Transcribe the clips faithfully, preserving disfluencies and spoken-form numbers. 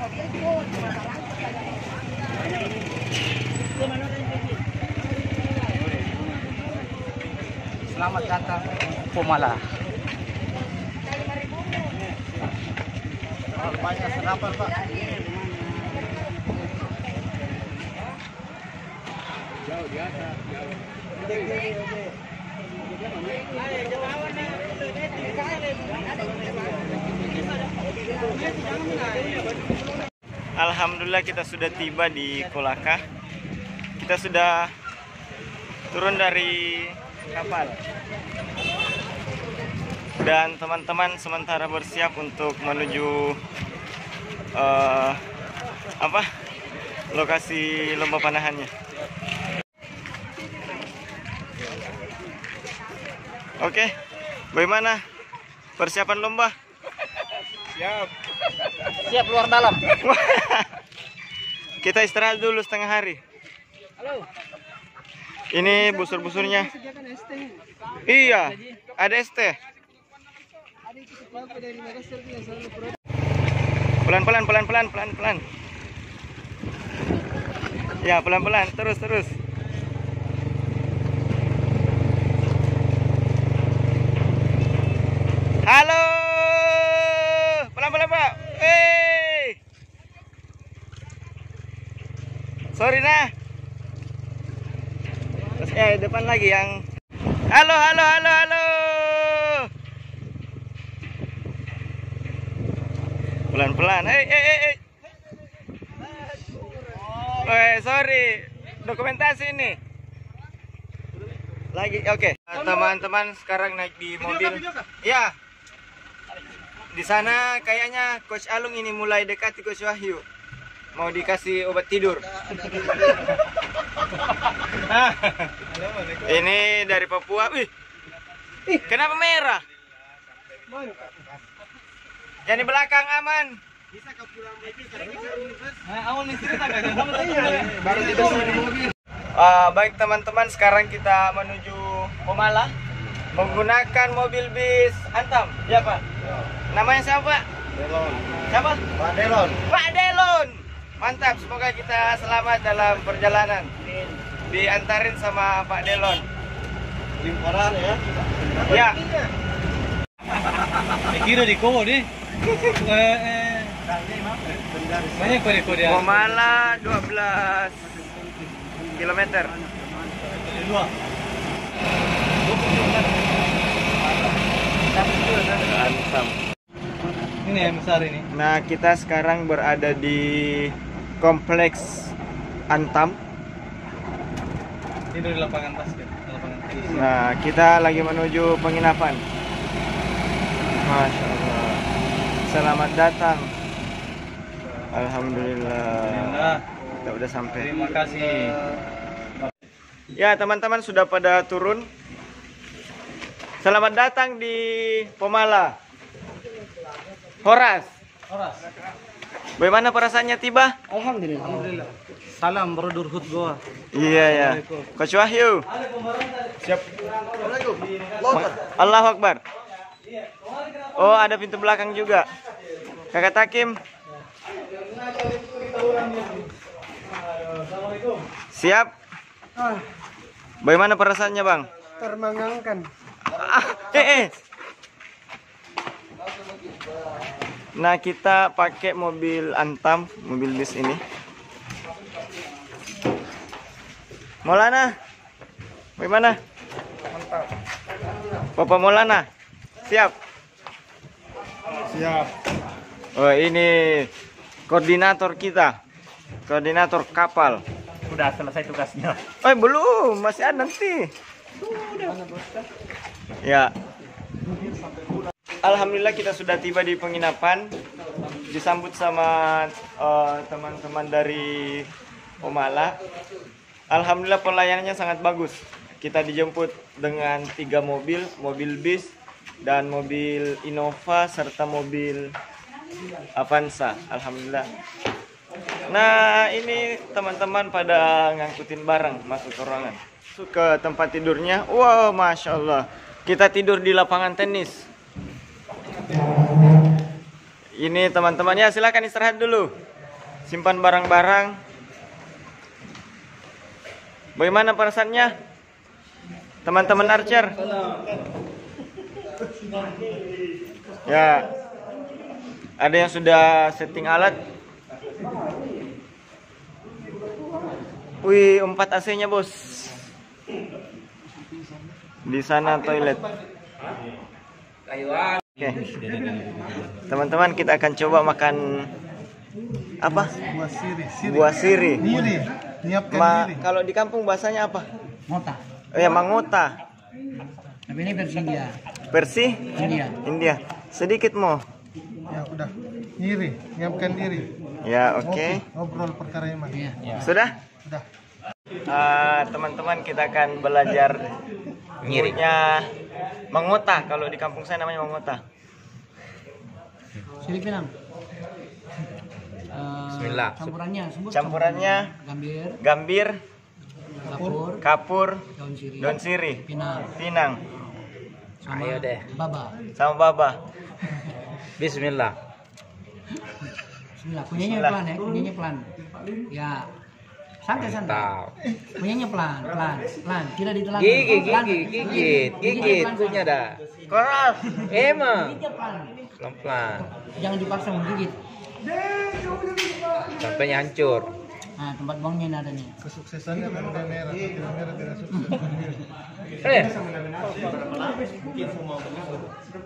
Selamat datang Pemala. Banyak serapan, Pak. Jauh di atas, jauh. Alhamdulillah kita sudah tiba di Kolaka. Kita sudah turun dari kapal. Dan teman-teman sementara bersiap untuk menuju uh, apa? lokasi lomba panahannya. Oke, bagaimana persiapan lomba? Siap. Siap luar dalam. Kita istirahat dulu setengah hari. Halo. Ini busur-busurnya. Iya, ada S T. Pelan-pelan, pelan-pelan, pelan-pelan. Ya, pelan-pelan, terus-terus. Halo, pelan-pelan Pak. Hey, sorry nah. Eh depan lagi yang. Halo, halo, halo, halo. Pelan-pelan. Eh, eh, eh. Eh, sorry, dokumentasi ini. Lagi, oke. Okay. Teman-teman sekarang naik di mobil. Ya. Di sana kayaknya Coach Alung ini mulai dekati Coach Wahyu. Mau dikasih obat tidur. Nah, ini dari Papua. Wih. Kenapa merah? Yang di belakang aman. Bisa ke pulang lagi baru di mobil. Baik teman-teman, sekarang kita menuju Pemala menggunakan mobil bis Antam. Ya, Pak. Namanya siapa? Delon. Siapa? Pak Delon. Pak Delon. Mantap, semoga kita selamat dalam perjalanan. Diantarin sama Pak Delon. Limparan ya. Ya. Kira di kowo nih. Eh eh. Banyak kode-kode. Pemala dua belas kilometer. Dua. Ini yang besar ini. Nah, kita sekarang berada di kompleks Antam. Ini di lapangan basket. Lapangan basket. Nah, kita lagi menuju penginapan. Masya Allah. Selamat datang. Alhamdulillah. Alhamdulillah. Kita udah sampai. Terima kasih. Ya, teman-teman sudah pada turun. Selamat datang di Pemala. Horas. Horas. Bagaimana perasaannya tiba? Alhamdulillah. Alhamdulillah. Salam brodur hut goa. Iya ya. Coach Wahyu. Siap. Allahu Akbar. Oh, ada pintu belakang juga. Kakak Takim. Siap. Bagaimana perasaannya, Bang? Termengangkan. Ah, eh, eh. Nah, kita pakai mobil Antam, mobil bis ini. Maulana, bagaimana? Mantap. Papa Maulana, siap. Siap. Oh, ini koordinator kita, koordinator kapal. Udah selesai tugasnya. Eh, belum, masih ada nanti. Ya. Alhamdulillah kita sudah tiba di penginapan. Disambut sama teman-teman uh, dari Pemala. Alhamdulillah pelayanannya sangat bagus. Kita dijemput dengan tiga mobil, mobil bis dan mobil Innova serta mobil Avanza. Alhamdulillah. Nah, ini teman-teman pada ngangkutin barang masuk ke ruangan. Masuk ke tempat tidurnya. Wow, Masya Allah. Kita tidur di lapangan tenis. ini teman-temannya. Silahkan istirahat dulu, simpan barang-barang. Bagaimana perasaannya, teman-teman archer? Ya, ada yang sudah setting alat. Wih, empat A C-nya bos. Di sana toilet. Oke, okay. Teman-teman, kita akan coba makan apa? Buah sirih. Buah sirih. Ma, kalau di kampung bahasanya apa? Ngota. Oh ya, mangota. Tapi ini versi India. Versi India. India. Sedikit mau. Ya udah. Diri, nyiapkan diri. Ya, oke. Okay. Ngobrol perkara iman. Ya, ya. Sudah? Sudah. Teman-teman, uh, kita akan belajar ngiriknya mangota. Kalau di kampung saya namanya mangota. Sirih Pinang. Bismillah. Campurannya, sumber campurannya gambir, gambir, kapur, kapur, daun sirih, daun sirih, pinang, pinang. Ayo deh. Baba. Sama baba. Bismillah. Bismillah. Kunyanya pelan ya, kunyanya pelan. Ya. Santai-santai. Kunyanya pelan, pelan, pelan. Tidak ditelan. Gigit, gigit, gigit, gigit. Kunyanya dah. Keras. Emang. Pelan-pelan. Jangan dipaksa menggigit. Sampainya hancur. Nah, tempat buangnya ada nih. Kesuksesannya benda merah, benda merah tidak sukses. Eh,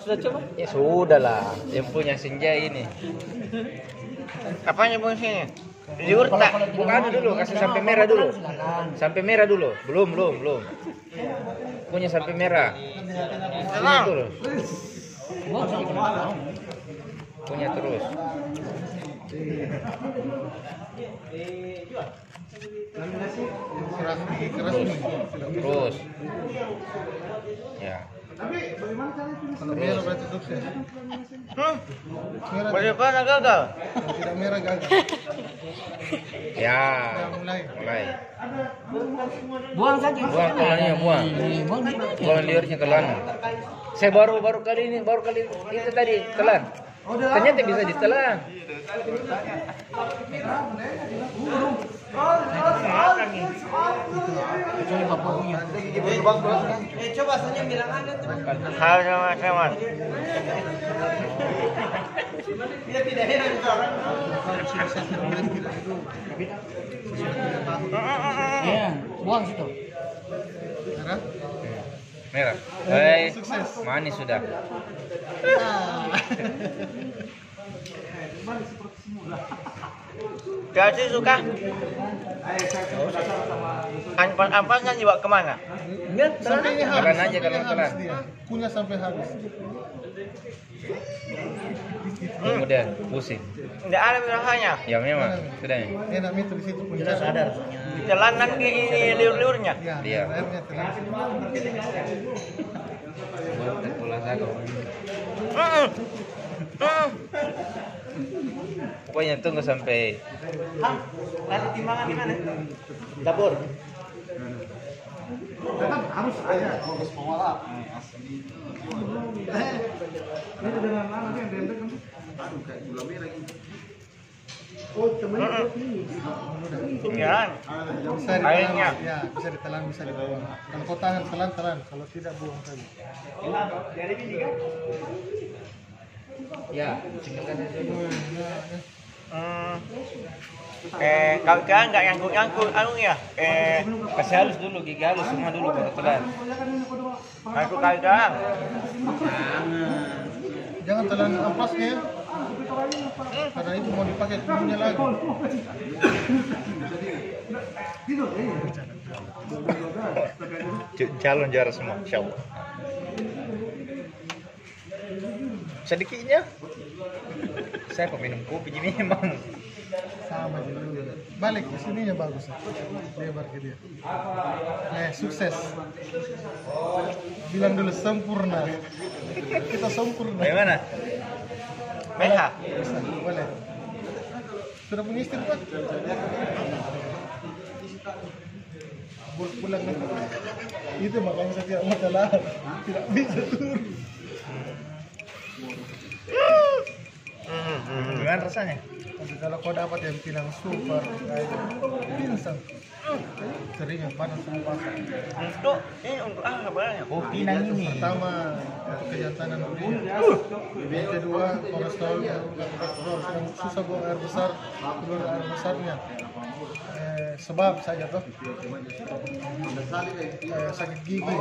sudah coba? Ya sudah lah. Yang punya senja ini. Apanya fungsinya? Diurut tak? Bukan dulu, kasih sampai merah dulu. Sampai merah dulu. Belum, belum, belum. Punya sampai merah. Punya terus. Punya terus. Terus. Ya. Tapi bagaimana cara kalau merah berarti sukses? Hah? Bagaimana gagal? Tidak merah gagal. Ya. Mulai. Mulai. Buang saja. Buang tulangnya, buang. Buang liurnya ke lana. Saya baru baru kali ini, baru kali itu tadi telan. Ternyata bisa ditelan. Buang situ. Merah. Hei, manis sudah. Jadi suka ampas-ampasnya dibawa kemana? Telan aja kalau telan. Kunyah sampai habis. Kemudian pusing. Tidak ada rasanya. Ya memang sudah. Enak itu di situ punya sadar. Telan nanti liur-liurnya. Iya. Pokoknya tunggu sampai lari timbangan di mana? Dapur. Harus ada fokus pengolah. Ini dengan lama sih yang rendah kan? Aduh, kayak gula merah lagi. Oh, teman itu ya. Airnya bisa ditelan, bisa dibuang. Kalau kau tahan telan, telan. Kalau tidak buang saja. Dari ini kan? Ya, hmm. Eh, kalau kan nggak nyangkut-nyangkut, anu ya. Eh, kasih halus dulu, gigi halus semua dulu baru telan. Aku kadang. Jangan telan ampasnya. Karena itu mau dipakai tubuhnya lagi. Calon juara semua, insyaallah. Sedikitnya saya peminum kopi ini memang sama juga. Balik ke sininya bagus, lebar ke dia. Eh, sukses. Bilang dulu sempurna. Kita sempurna. Bagaimana? Meha. Boleh. Sudah punya istri Pak? Pulang nanti. Itu makanya saya tidak mau jalan. Tidak bisa turun. Mm. lain rasanya. Tapi kalau kau dapat yang bilang super kayak instan, kering panas sama pasar. Untuk ini untuk apa banyak? Oh pinang ini. Pertama kejantanan kulit. Yang kedua kolesterol. Kolesterol susah buang air besar, keluar air besarnya. Eh, sebab saja tuh eh, sakit gigi.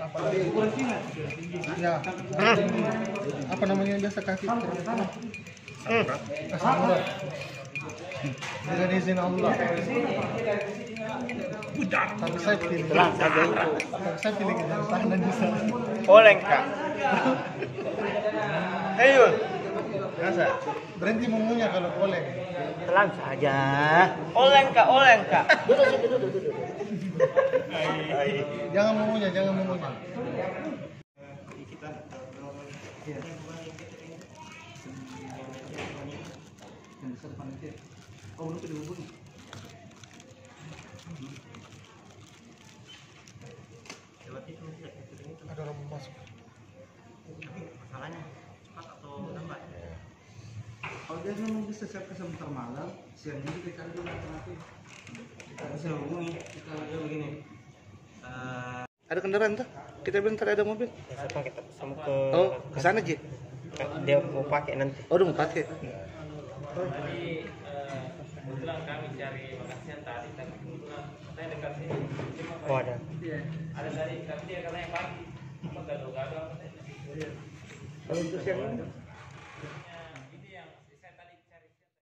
Apa ya, apa namanya yang biasa kaki sambat dengan izin Allah. Tapi saya pilih saya pilih tahanan di sana. Oleng kak heyul berhenti munggunya kalau oleng telan saja. Oleng kak, oleng kak. Jangan mengunya, jangan mengunya. Ada orang masuk. Masalahnya cepat atau lambat? Kalau dia memang bisa siapkan sebentar malam, siang ini kita cari alternatif. Kita bisa hubungi, kita lakukan begini. Uh, ada kendaraan tuh? Kita bentar ada mobil. Sama kita sama ke. Oh, ke sana Ji. Dia mau pakai nanti. Oh, dia mau pakai. Tadi kebetulan kami cari lokasian tadi, tapi kebetulan katanya dekat sini. Oh ada. Ada tadi, tapi dia katanya pagi. Apa gado-gado? Kalau untuk siang.